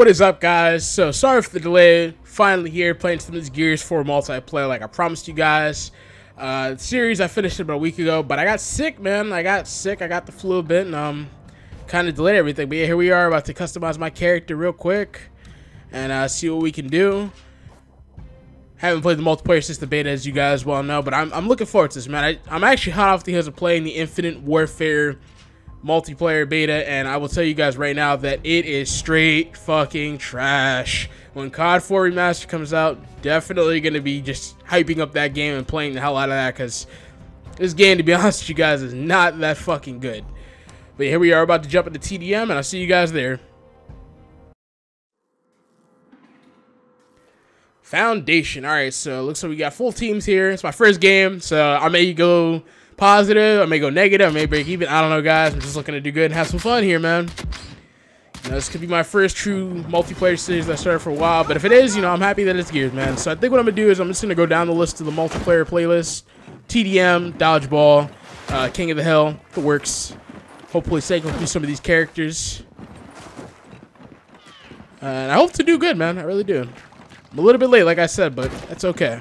What is up, guys? So sorry for the delay. Finally here playing some of this Gears 4 multiplayer like I promised you guys. Series I finished about a week ago, but I got sick, man. I got the flu a bit and kind of delayed everything. But yeah, here we are about to customize my character real quick and see what we can do. Haven't played the multiplayer since the beta, as you guys well know, but I'm looking forward to this, man. I'm actually hot off the heels of playing the Infinite Warfare multiplayer beta, and I will tell you guys right now that it is straight fucking trash. When COD 4 Remastered comes out, definitely gonna be just hyping up that game and playing the hell out of that, because this game, to be honest with you guys, is not that fucking good. But here we are about to jump into TDM, and I'll see you guys there. Foundation. Alright, so it looks like we got full teams here. It's my first game, so I may go positive, I may go negative, I may break even. I don't know, guys. I'm just looking to do good and have some fun here, man. You know, this could be my first true multiplayer series that I started for a while, but if it is, you know, I'm happy that it's Gears, man. So I think what I'm gonna do is I'm just gonna go down the list of the multiplayer playlist: TDM, Dodgeball, King of the Hill, the works. Hopefully, cycle through some of these characters, and I hope to do good, man. I really do. I'm a little bit late, like I said, but that's okay.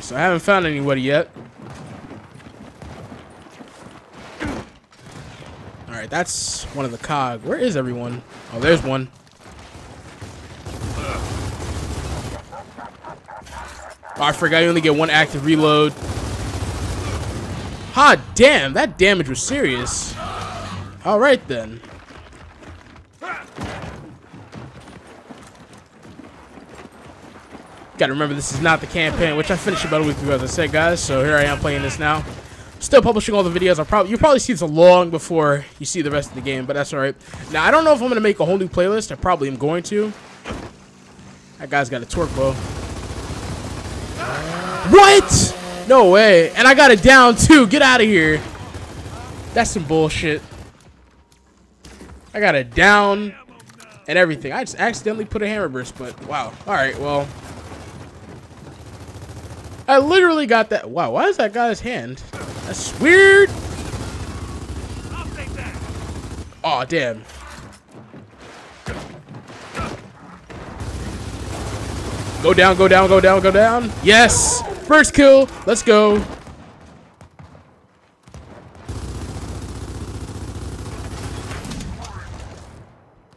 So I haven't found anybody yet. Alright, that's one of the cog. Where is everyone? Oh, there's one. Oh, I forgot you only get one active reload. Ha, damn, that damage was serious. Alright then. Gotta remember, this is not the campaign, which I finished about a week ago, as I said, guys. So here I am playing this now. Still publishing all the videos. You'll probably see this long before you see the rest of the game, but that's alright. Now, I don't know if I'm gonna make a whole new playlist. I probably am going to. That guy's got a torque bow. What? No way. And I got it down, too. Get out of here. That's some bullshit. I got it down and everything. I just accidentally put a hammer burst, but wow. Alright, well, I literally got that. Wow, why is that guy's hand? That's weird. I'll take that. Oh, damn. Go down, go down, go down, go down. Yes. First kill. Let's go.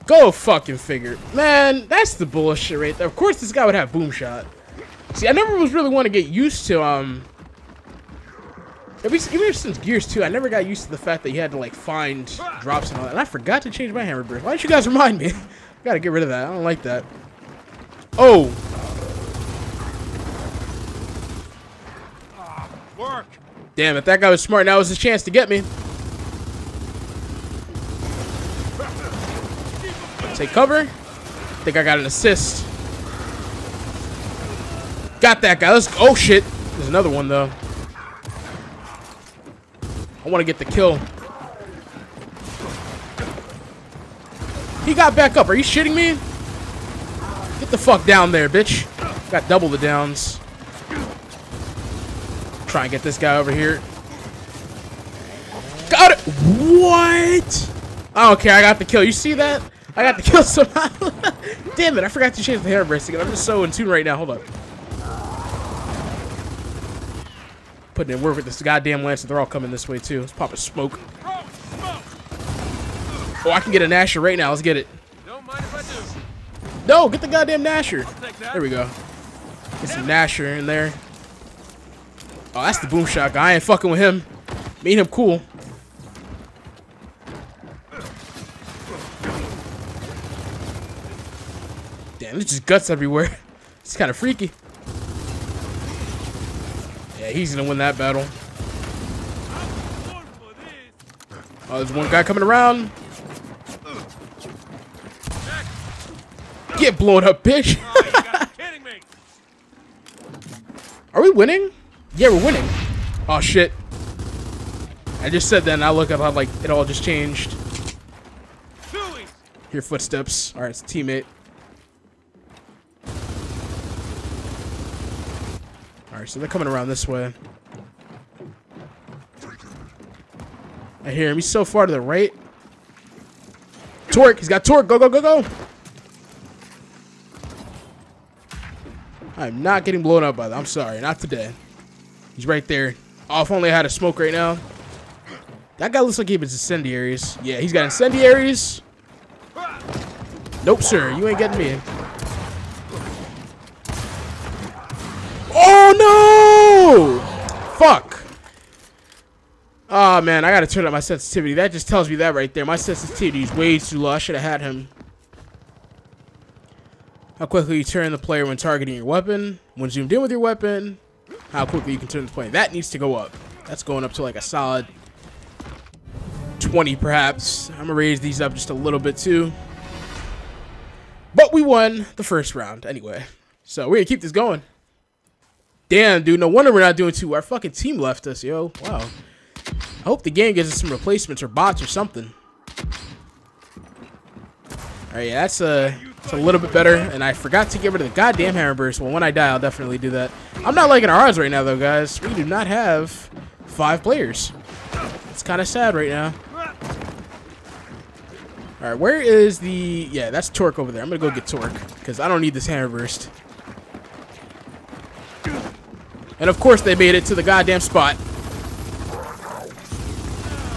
Go fucking figure. Man, that's the bullshit right there. Of course this guy would have boom shot. See, I never was really want to get used to, at least even since Gears 2, I never got used to the fact that you had to, like, find drops and all that. And I forgot to change my hammer burst. Why don't you guys remind me? I gotta get rid of that. I don't like that. Oh! Work. Damn, if that guy was smart, now was his chance to get me. Take cover. I think I got an assist. Got that guy. Let's go. Oh, shit. There's another one, though. I want to get the kill. He got back up. Are you shitting me? Get the fuck down there, bitch. Got double the downs. Try and get this guy over here. Got it. What? I don't care. I got the kill. You see that? I got the kill somehow. Damn it. I forgot to change the hair brace again. I'm just so in tune right now. Hold up. Putting in work with this goddamn lance, and they're all coming this way too. Let's pop a smoke. Oh, I can get a Nasher right now. Let's get it. Don't mind if I do. No, get the goddamn Nasher. There we go. Get some Nasher in there. Oh, that's the boom shot guy. I ain't fucking with him. Me and him cool. Damn, there's just guts everywhere. It's kind of freaky. He's gonna win that battle. Oh, there's one guy coming around. Get blown up, bitch. Are we winning? Yeah, we're winning. Oh shit. I just said that and I look up, I'm like, it all just changed. Hear footsteps. Alright, it's a teammate. Alright, so they're coming around this way. I hear him. He's so far to the right. Torque. He's got torque. Go, go, go, go. I'm not getting blown up by that. I'm sorry. Not today. He's right there. Oh, if only I had a smoke right now. That guy looks like he has incendiaries. Yeah, he's got incendiaries. Nope, sir. You ain't getting me. Oh, no! Fuck. Oh, man. I got to turn up my sensitivity. That just tells me that right there. My sensitivity is way too low. I should have had him. How quickly you turn the player when targeting your weapon. When zoomed in with your weapon. How quickly you can turn the player. That needs to go up. That's going up to like a solid 20 perhaps. I'm gonna raise these up just a little bit too. But we won the first round anyway. So we're gonna keep this going. Damn, dude, no wonder we're not doing too. Our fucking team left us, yo. Wow. I hope the game gives us some replacements or bots or something. Alright, yeah, that's a little bit better. And I forgot to get rid of the goddamn hammer burst. Well, when I die, I'll definitely do that. I'm not liking our odds right now, though, guys. We do not have 5 players. It's kind of sad right now. All right, where is the... Yeah, that's Torque over there. I'm going to go get Torque because I don't need this hammer burst. And, of course, they made it to the goddamn spot.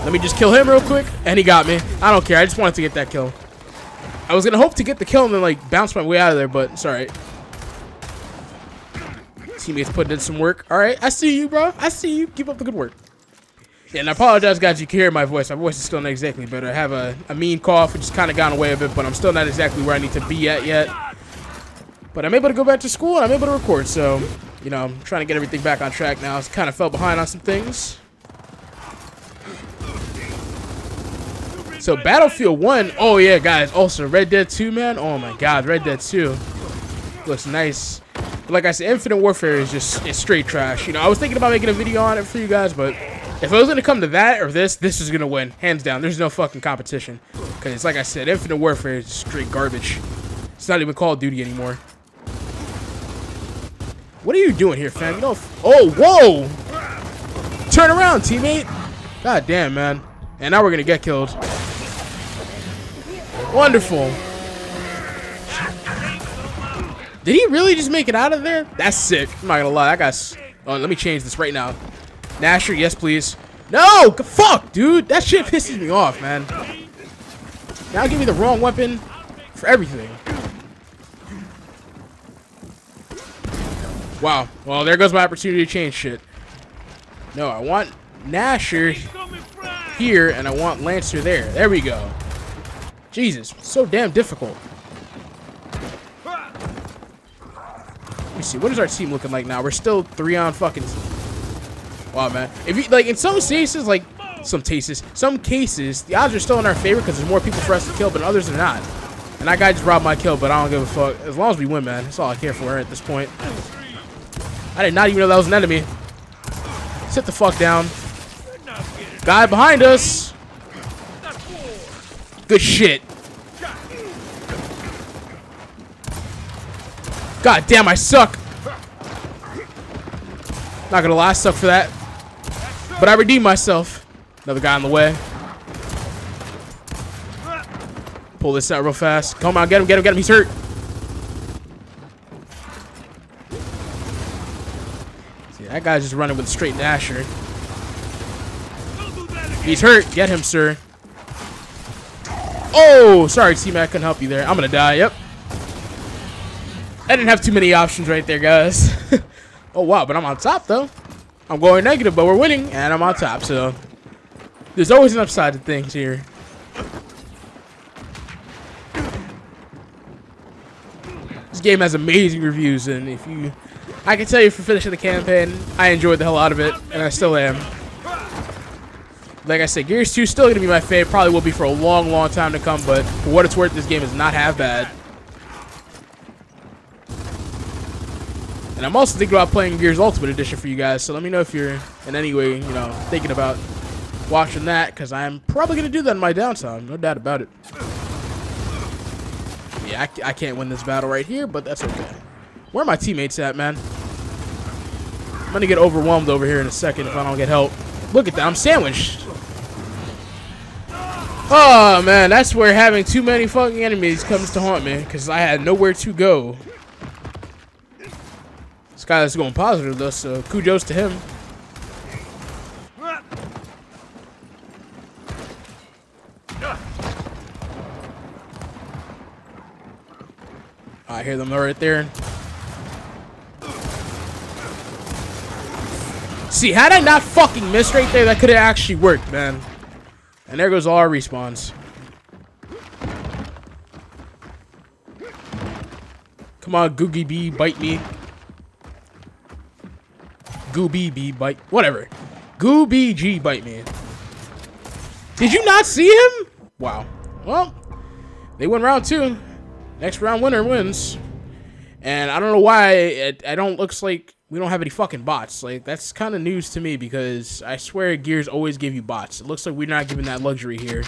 Let me just kill him real quick. And he got me. I don't care. I just wanted to get that kill. I was going to hope to get the kill and then, like, bounce my way out of there, but it's all right. Teammates putting in some work. All right. I see you, bro. I see you. Keep up the good work. Yeah, and I apologize, guys. You can hear my voice. My voice is still not exactly better. I have a mean cough, which has kind of gone away a bit, but I'm still not exactly where I need to be at yet. But I'm able to go back to school, and I'm able to record, so, you know, I'm trying to get everything back on track now. I kind of fell behind on some things. So, Battlefield 1. Oh, yeah, guys. Also, Red Dead 2, man. Oh, my God. Red Dead 2. Looks nice. But like I said, Infinite Warfare is just straight trash. You know, I was thinking about making a video on it for you guys, but... If I was going to come to that or this, this is going to win. Hands down. There's no fucking competition. Because, like I said, Infinite Warfare is straight garbage. It's not even Call of Duty anymore. What are you doing here, fam? You know, oh, whoa! Turn around, teammate! God damn, man. And now we're going to get killed. Wonderful. Did he really just make it out of there? That's sick. I'm not going to lie. I got... Oh, let me change this right now. Nasher, yes, please. No! Fuck, dude! That shit pisses me off, man. Now give me the wrong weapon for everything. Wow. Well, there goes my opportunity to change shit. No, I want Nasher here, and I want Lancer there. There we go. Jesus, so damn difficult. Let me see. What is our team looking like now? We're still 3 on fucking... Wow, man. If you like, in some cases, the odds are still in our favor because there's more people for us to kill, but others are not. And that guy just robbed my kill, but I don't give a fuck. As long as we win, man, that's all I care for at this point. I did not even know that was an enemy. Sit the fuck down. Guy behind us. Good shit. God damn, I suck. Not gonna lie, I suck for that. But I redeemed myself. Another guy on the way. Pull this out real fast. Come on, get him, get him, get him. He's hurt. See, that guy's just running with a straight dasher. He's hurt. Get him, sir. Oh, sorry, T-Mac. Couldn't help you there. I'm gonna die. Yep. I didn't have too many options right there, guys. Oh, wow, but I'm on top, though. I'm going negative, but we're winning, and I'm on top, so... There's always an upside to things here. This game has amazing reviews, and if you... I can tell you for finishing the campaign, I enjoyed the hell out of it, and I still am. Like I said, Gears 2 is still going to be my fave. Probably will be for a long, long time to come, but for what it's worth, this game is not half bad. And I'm also thinking about playing Gears Ultimate Edition for you guys, so let me know if you're in any way, you know, thinking about watching that, because I'm probably going to do that in my downtime, no doubt about it. Yeah, I can't win this battle right here, but that's okay. Where are my teammates at, man? I'm going to get overwhelmed over here in a second if I don't get help. Look at that, I'm sandwiched. Oh man, that's where having too many fucking enemies comes to haunt me, because I had nowhere to go. This guy is going positive though, so kudos to him. I hear them right there. See, had I not fucking missed right there, that could have actually worked, man. And there goes all our respawns. Come on, Googie Bee, bite me. Googie Bee, bite. Whatever. Googie G, bite me. Did you not see him? Wow. Well, they win round two. Next round winner wins. And I don't know why I don't, looks like we don't have any fucking bots. Like, that's kind of news to me, because I swear Gears always give you bots. It looks like we're not given that luxury here.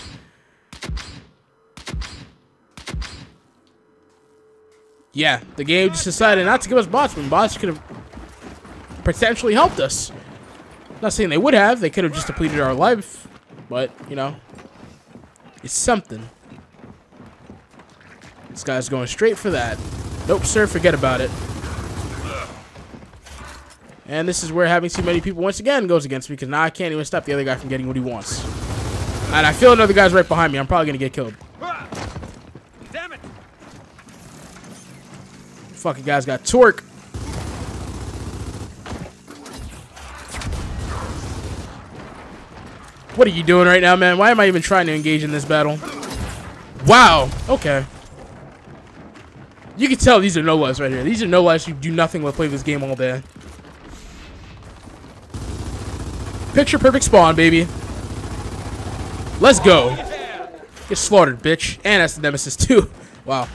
Yeah, the game just decided not to give us bots when bots could have potentially helped us. Not saying they would have. They could have just depleted our life. But, you know, it's something. This guy's going straight for that. Nope, sir, forget about it. And this is where having too many people once again goes against me, because now I can't even stop the other guy from getting what he wants. And I feel another guy's right behind me. I'm probably going to get killed. Damn it. Fucking guy's got torque. What are you doing right now, man? Why am I even trying to engage in this battle? Wow. Okay. You can tell these are no-lives right here. These are no-lives who do nothing but play this game all day. Picture perfect spawn, baby. Let's go. Get slaughtered, bitch. And that's the nemesis, too. Wow.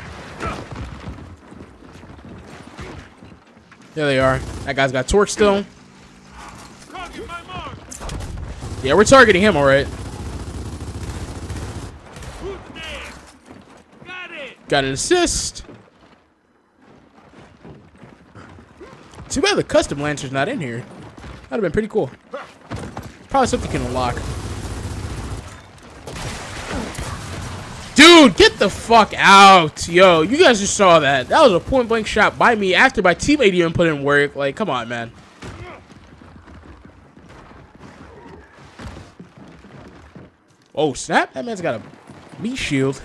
There they are. That guy's got torque still. Yeah, we're targeting him, all right. Got an assist. Too bad the custom Lancer's not in here. That'd have been pretty cool. Probably something you can unlock. Dude, get the fuck out. Yo, you guys just saw that. That was a point-blank shot by me after my teammate even put in work. Like, come on, man. Oh, snap. That man's got a meat shield.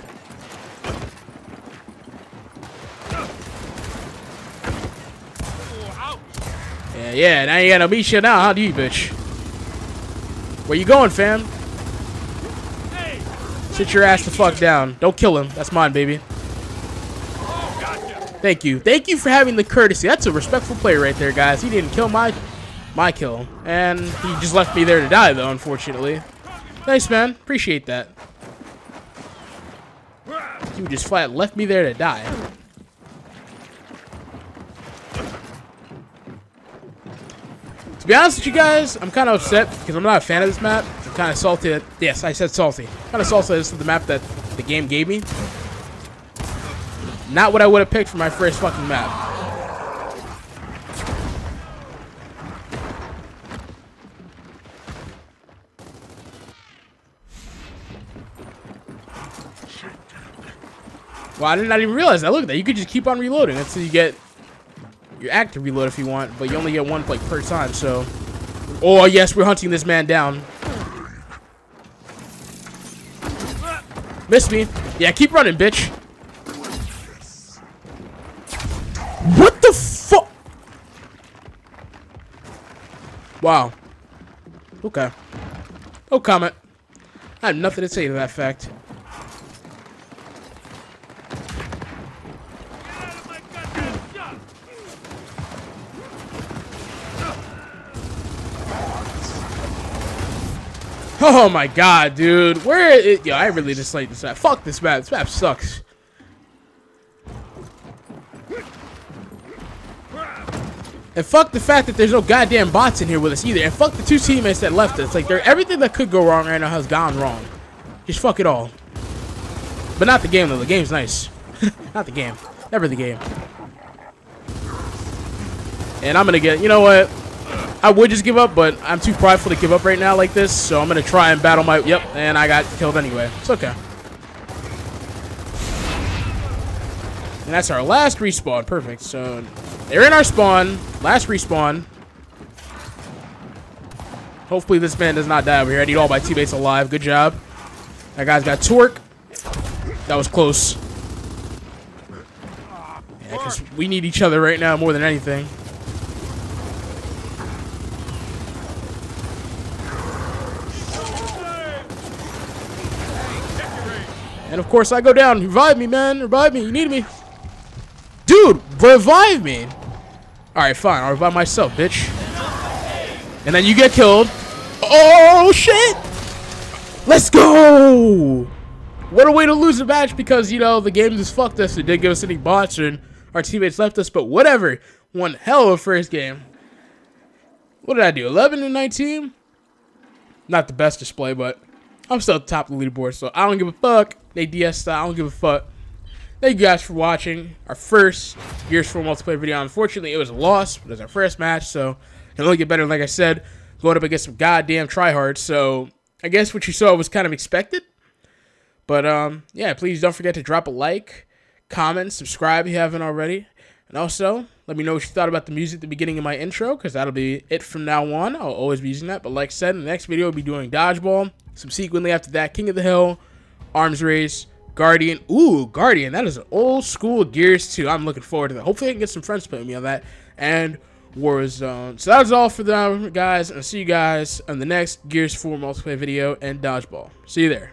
Yeah, now you got no meat shield now, huh, do you, bitch? Where you going, fam? Sit your ass the fuck down. Don't kill him. That's mine, baby. Thank you. Thank you for having the courtesy. That's a respectful play right there, guys. He didn't kill my kill. And he just left me there to die, though, unfortunately. Nice, man. Appreciate that. You just flat left me there to die. To be honest with you guys, I'm kind of upset because I'm not a fan of this map. I'm kind of salty that, yes, I said salty. Kind of salty that this is the map that the game gave me. Not what I would have picked for my first fucking map. Well, I did not even realize that. Look at that. You could just keep on reloading until you get your active reload if you want, but you only get one like per time, so. Oh yes, we're hunting this man down. Missed me. Yeah, keep running, bitch. What the fuck? Wow. Okay. No comment. I have nothing to say to that fact. Oh my god, dude. Where is... Yo, I really dislike this map. Fuck this map. This map sucks. And fuck the fact that there's no goddamn bots in here with us either. And fuck the two teammates that left us. Like, everything that could go wrong right now has gone wrong. Just fuck it all. But not the game, though. The game's nice. Not the game. Never the game. And I'm gonna get... You know what? I would just give up, but I'm too prideful to give up right now like this, so I'm gonna try and battle my... Yep, and I got killed anyway. It's okay. And that's our last respawn. Perfect. So they're in our spawn. Last respawn. Hopefully this man does not die over here. I need all my teammates alive. Good job. That guy's got torque. That was close. Yeah, 'cause we need each other right now more than anything. And of course I go down. Revive me, man. Revive me. You need me. Dude, revive me. Alright, fine. I'll revive myself, bitch. And then you get killed. Oh, shit. Let's go. What a way to lose a match because, you know, the game just fucked us. It didn't give us any bots and our teammates left us. But whatever. One hell of a first game. What did I do? 11 and 19? Not the best display, but I'm still at the top of the leaderboard. So I don't give a fuck. They DS style, I don't give a fuck. Thank you guys for watching our first Gears 4 multiplayer video. Unfortunately, it was a loss, but it was our first match, so it'll only get better. Like I said, going up against some goddamn tryhards. So I guess what you saw was kind of expected. But yeah, please don't forget to drop a like, comment, subscribe if you haven't already. And also, let me know what you thought about the music at the beginning of my intro, because that'll be it from now on. I'll always be using that. But like I said, in the next video, we'll be doing Dodgeball. Subsequently after that, King of the Hill, Arms Race, Guardian. Ooh, Guardian. That is an old school Gears 2. I'm looking forward to that. Hopefully I can get some friends playing me on that. And Warzone. So that was all for now, guys. And I'll see you guys on the next Gears 4 multiplayer video and Dodgeball. See you there.